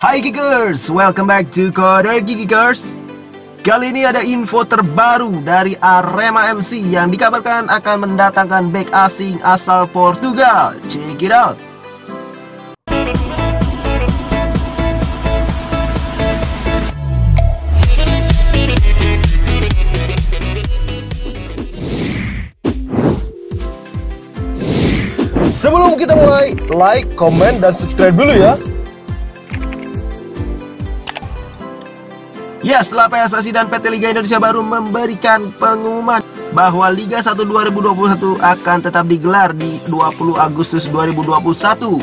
Hai Geekers, welcome back to Corner Geekers. Kali ini ada info terbaru dari Arema FC yang dikabarkan akan mendatangkan bek asing asal Portugal. Check it out. Sebelum kita mulai, like, komen, dan subscribe dulu ya. Ya, setelah PSSI dan PT Liga Indonesia baru memberikan pengumuman bahwa Liga 1 2021 akan tetap digelar di 20 Agustus 2021.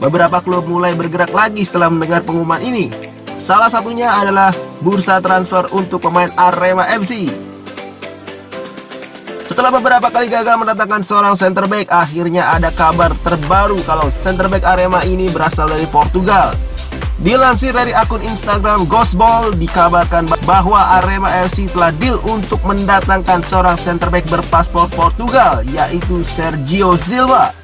Beberapa klub mulai bergerak lagi setelah mendengar pengumuman ini. Salah satunya adalah bursa transfer untuk pemain Arema FC. Setelah beberapa kali gagal mendatangkan seorang center back, akhirnya ada kabar terbaru kalau center back Arema ini berasal dari Portugal. Dilansir dari akun Instagram Gosball, dikabarkan bahwa Arema FC telah deal untuk mendatangkan seorang center back berpaspor Portugal, yaitu Sergio Silva.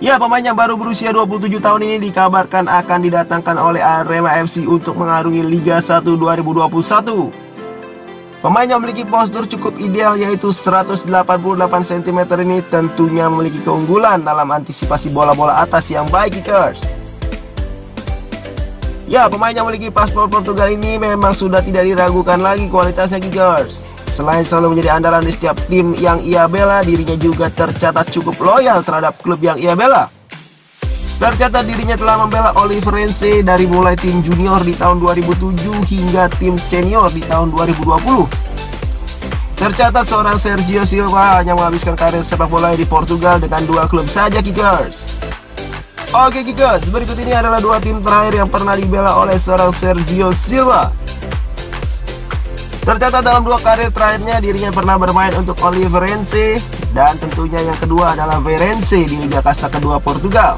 Ya, pemain yang baru berusia 27 tahun ini dikabarkan akan didatangkan oleh Arema FC untuk mengarungi Liga 1 2021. Pemain yang memiliki postur cukup ideal, yaitu 188 cm ini tentunya memiliki keunggulan dalam antisipasi bola-bola atas yang baik, Kickers. Ya, pemain yang memiliki paspor Portugal ini memang sudah tidak diragukan lagi kualitasnya, Geekers. Selain selalu menjadi andalan di setiap tim yang ia bela, dirinya juga tercatat cukup loyal terhadap klub yang ia bela. Tercatat dirinya telah membela Oliveirense dari mulai tim junior di tahun 2007 hingga tim senior di tahun 2020. Tercatat seorang Sergio Silva hanya menghabiskan karir sepak bola di Portugal dengan dua klub saja, Geekers. Oke Geekers, berikut ini adalah dua tim terakhir yang pernah dibela oleh seorang Sergio Silva. Tercatat dalam dua karir terakhirnya dirinya pernah bermain untuk Oliveirense, dan tentunya yang kedua adalah Varense di Liga Kasta kedua Portugal.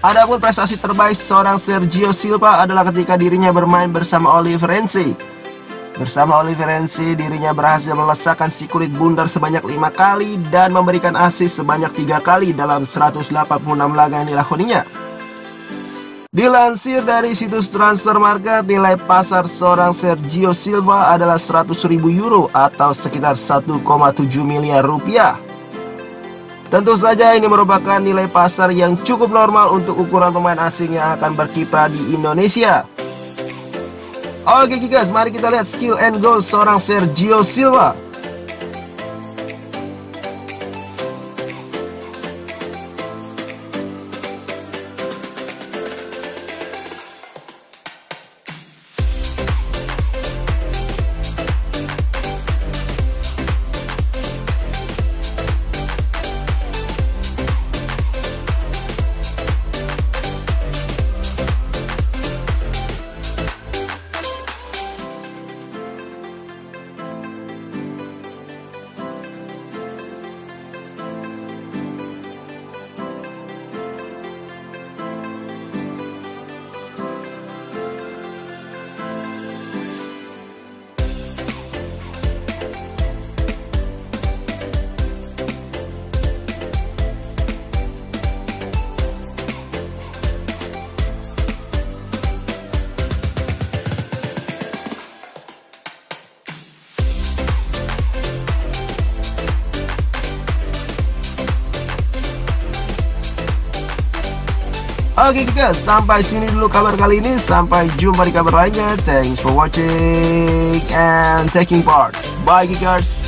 Adapun prestasi terbaik seorang Sergio Silva adalah ketika dirinya bermain bersama Oliveirense. Bersama Oliveirense, dirinya berhasil melesakkan si kulit bundar sebanyak 5 kali dan memberikan assist sebanyak 3 kali dalam 186 laga yang dilakoninya. Dilansir dari situs Transfer Marga, nilai pasar seorang Sergio Silva adalah 100.000 euro atau sekitar 1,7 miliar rupiah. Tentu saja ini merupakan nilai pasar yang cukup normal untuk ukuran pemain asing yang akan berkiprah di Indonesia. Oke guys, mari kita lihat skill and goal seorang Sergio Silva. Oke guys, sampai sini dulu kabar kali ini. Sampai jumpa di kabar lainnya. Thanks for watching and taking part. Bye guys.